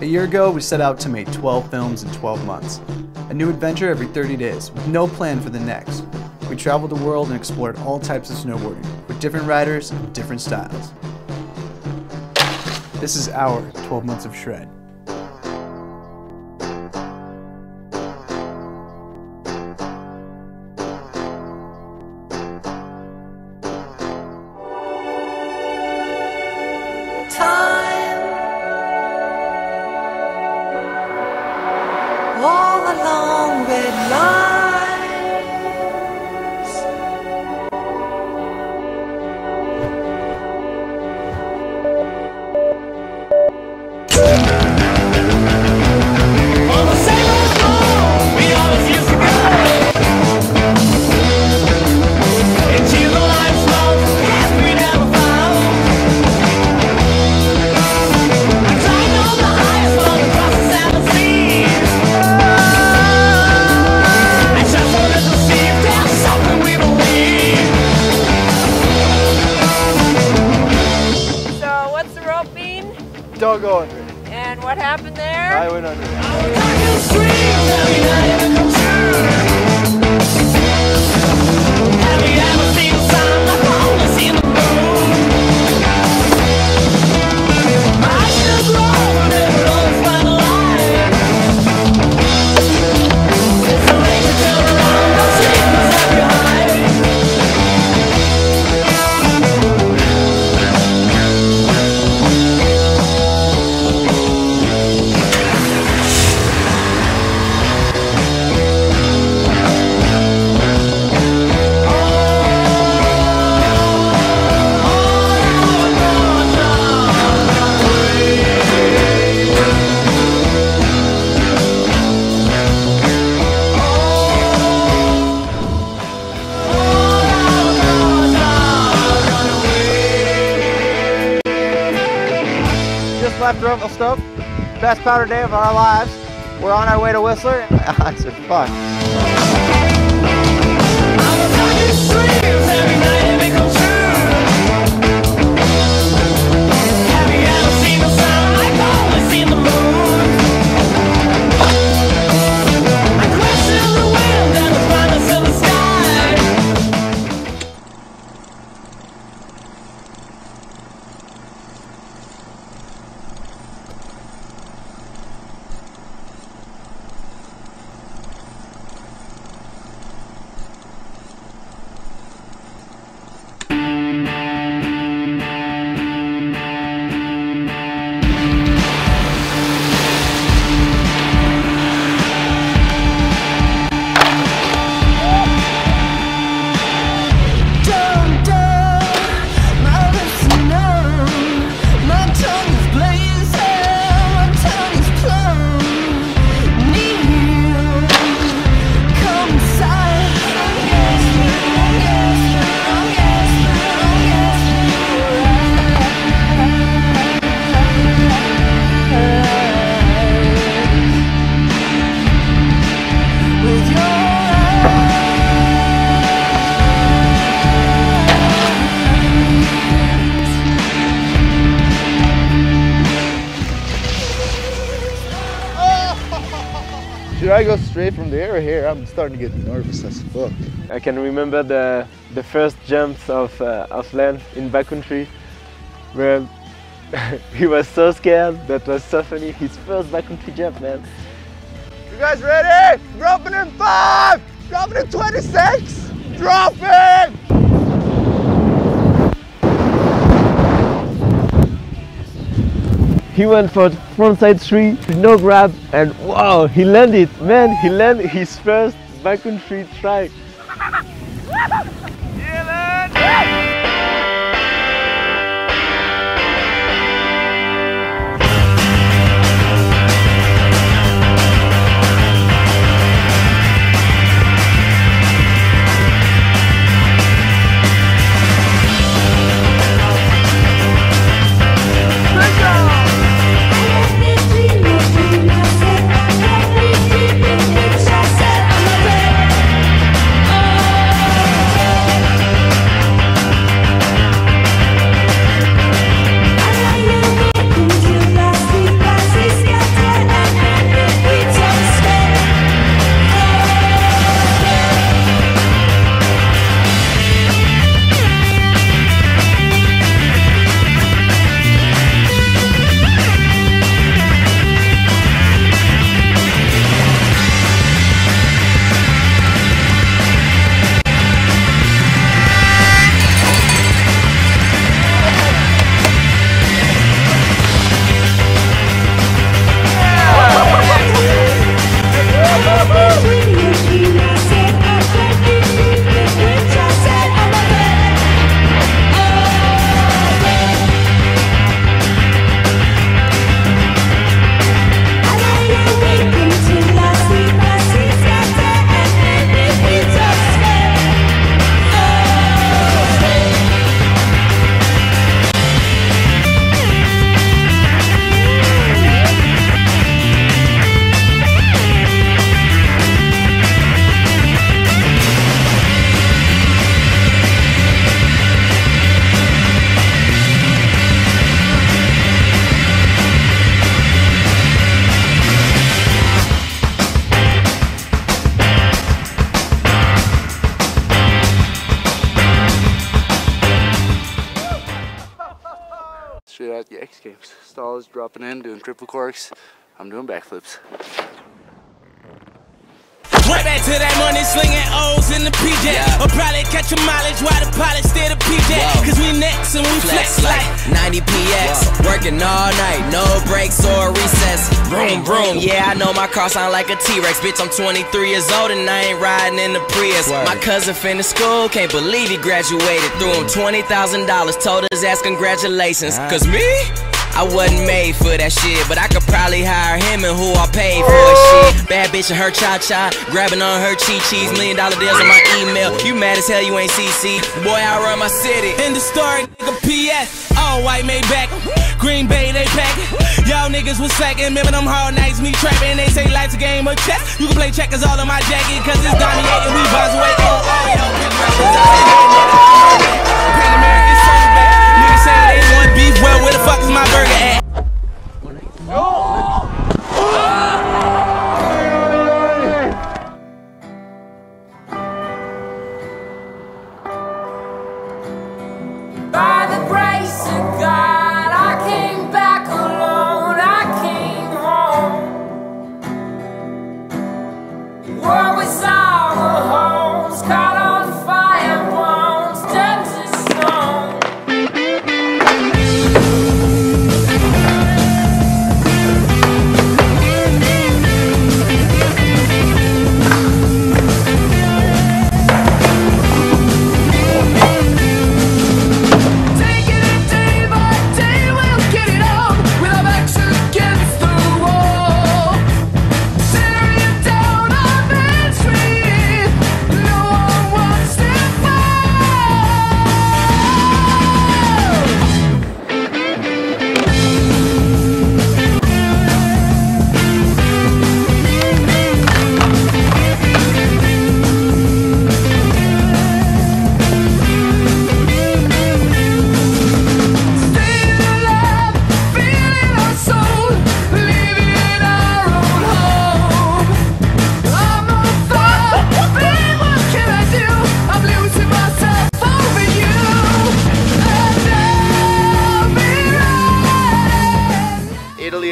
A year ago, we set out to make 12 films in 12 months. A new adventure every 30 days, with no plan for the next. We traveled the world and explored all types of snowboarding, with different riders and different styles. This is our 12 months of shred. All along with lines, on the sailor's floor, we always used to go into the light smoke that we never found. I climbed on the highest one across the seven seas. Don't go under it. And what happened there? I went under it. Lap stuff. Best powder day of our lives. We're on our way to Whistler. It's fun. Should I go straight from there or here? I'm starting to get nervous as fuck. I can remember the first jumps of Lance in backcountry, where he was so scared. That was so funny. His first backcountry jump, man. You guys ready? Dropping in 5! Dropping in 26! Dropping! He went for frontside 3, no grab, and wow, he landed. Man, he landed his first backcountry try. escapes. Stalls, dropping in, doing triple corks. I'm doing backflips. Right back to that money, slinging O's in the PJ. Yeah. I'll probably catch a mileage while the pilot stay the PJ. Whoa. Cause we next and we flex like 90 PX. Whoa. Working all night, no breaks or recess. Vroom, vroom. Yeah, I know my car sound like a T-Rex. Bitch, I'm 23 years old and I ain't riding in the Prius. Word. My cousin finished school, can't believe he graduated. Threw him $20,000, told his ass congratulations. Right. Cause me? I wasn't made for that shit, but I could probably hire him and who I paid for that shit. Bad bitch and her cha-cha, grabbing on her chi-chis, $1 million deals on my email. You mad as hell you ain't CC. Boy, I run my city. In the story, nigga, PS, all white made back. Green Bay, they pack. Y'all niggas was slacking, remember them hard nights, me trapping. They say life's a game of chess. You can play checkers all in my jacket, cause it's dominating. We bounce away, oh, all y'all big rappers out here. Pan American Silverback. Niggas say they want beef, well, where the fuck is my burger at?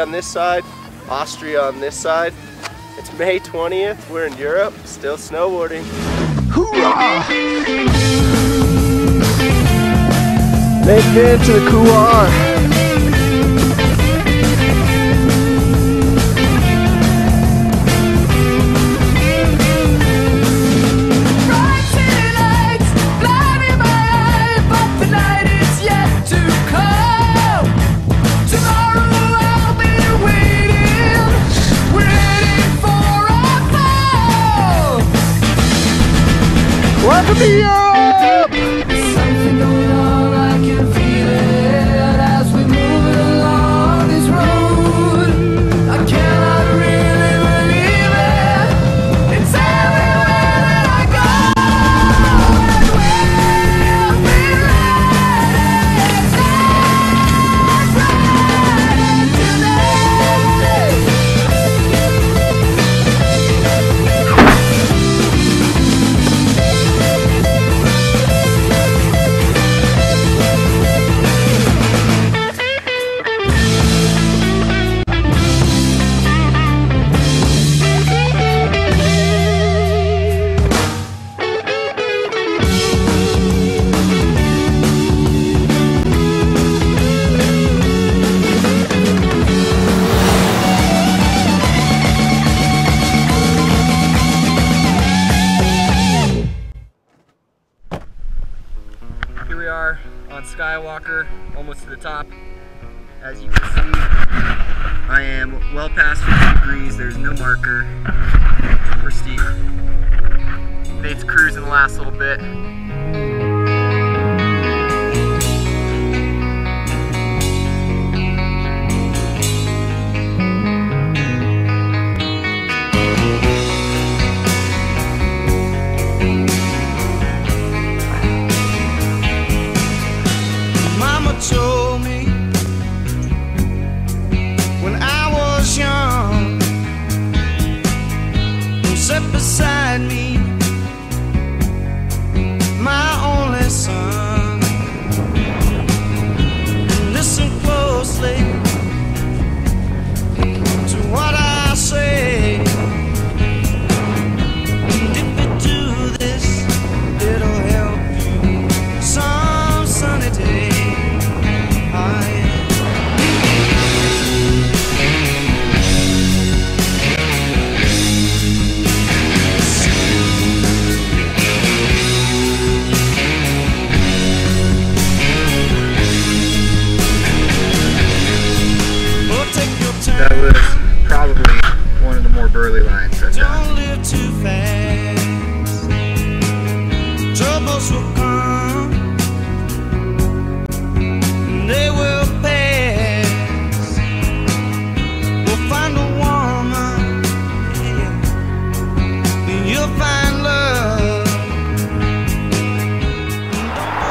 On this side, Austria on this side. It's May 20th, we're in Europe, still snowboarding. Hoorah! Make it to the couloir. Let me up! Something going on, I can feel it as we move along this road. I cannot really believe it. It's everywhere that I go. We'll be Skywalker, almost to the top. As you can see, I am well past 50 degrees. There's no marker. We're steep. Nate's cruising the last little bit. Told me when I was young, who sat beside me,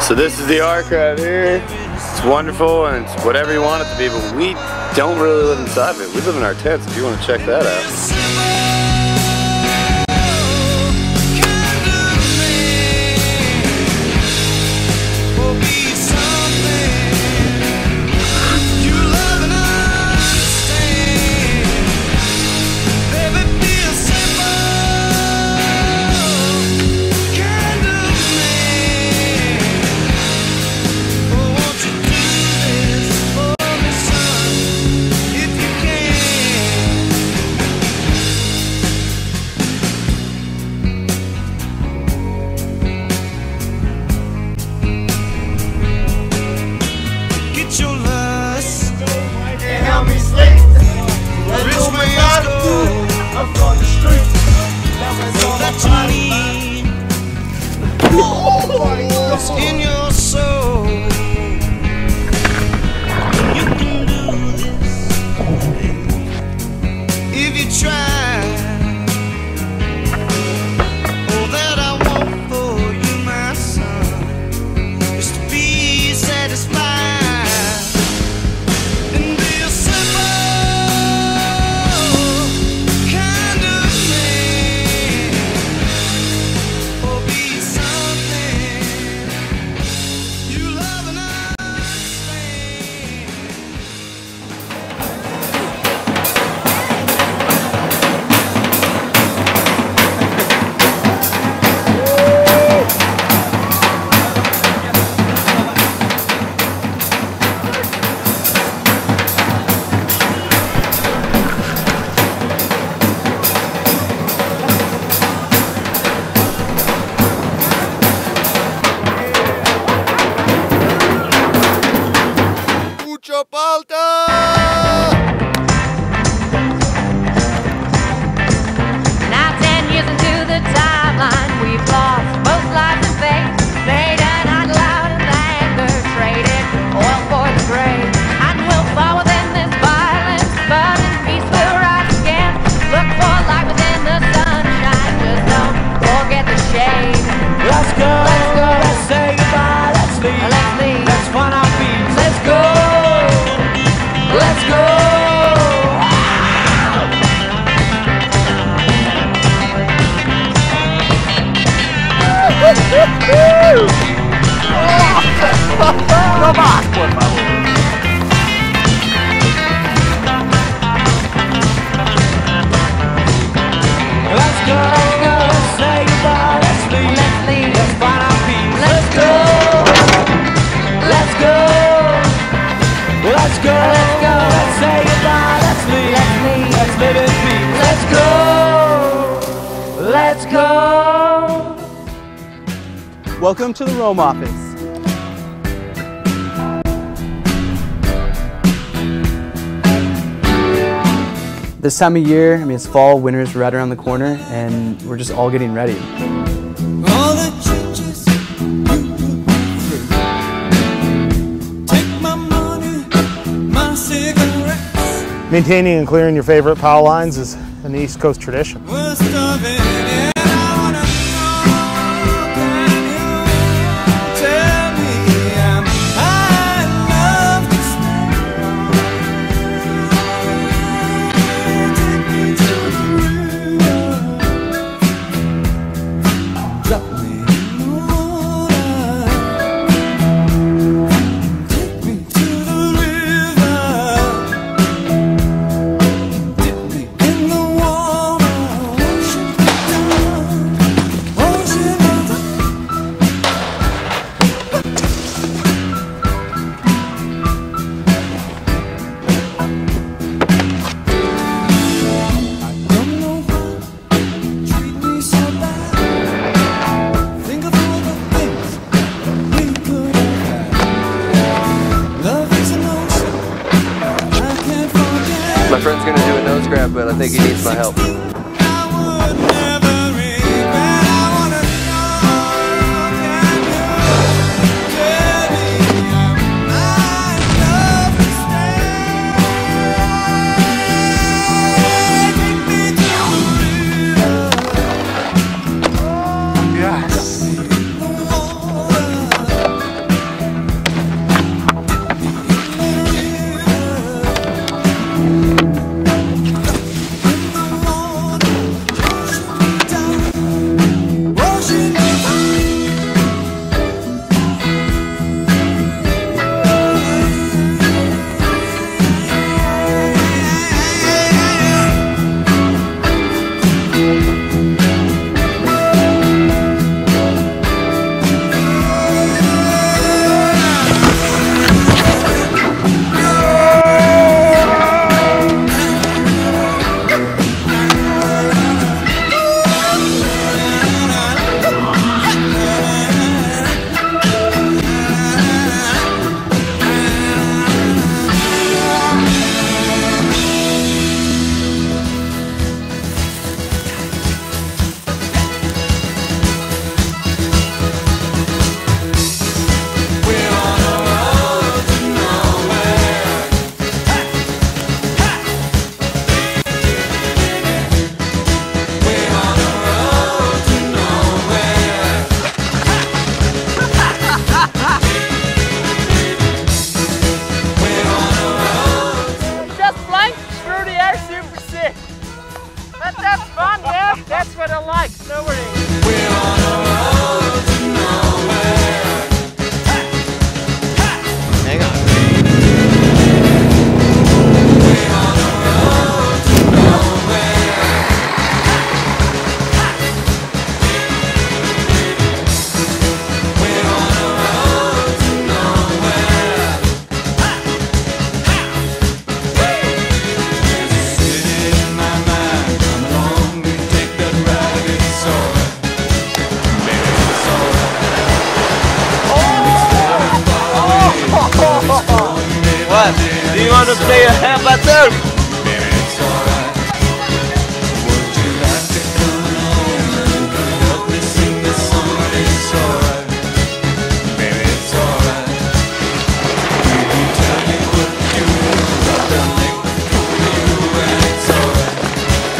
So this is the ark right here. It's wonderful and it's whatever you want it to be, but we don't really live inside of it. We live in our tents if you want to check that out. In your soul, you can do this if you try. All that I want for you, my son, is to be satisfied and be a simple kind of man, or be something. Welcome to the Rome office. This time of year, I mean, it's fall, winter's right around the corner, and we're just all getting ready. All the churches you take my money, my cigarettes. Maintaining and clearing your favorite power lines is an East Coast tradition. My friend's gonna do a nose grab, but I think he needs my help. Yes. Do you want to play a half a turn? It's alright. Would you like to come over and help me sing this song? It's alright. Baby, it's alright. You can tell me what you want. I'll make the fool of you and it's alright.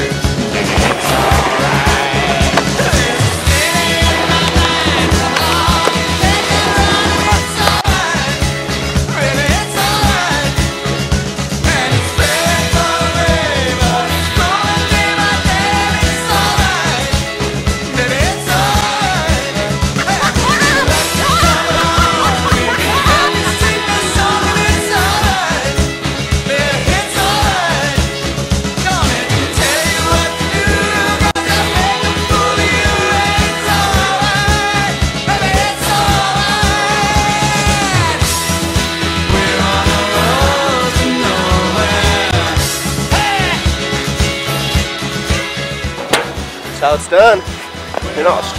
Baby, it's alright. It's in my mind. Come on, take a run. It's alright. Baby, it's alright. And it's there forever. Go and be my baby. It's alright. Baby, it's alright. That's how it's done in Austria.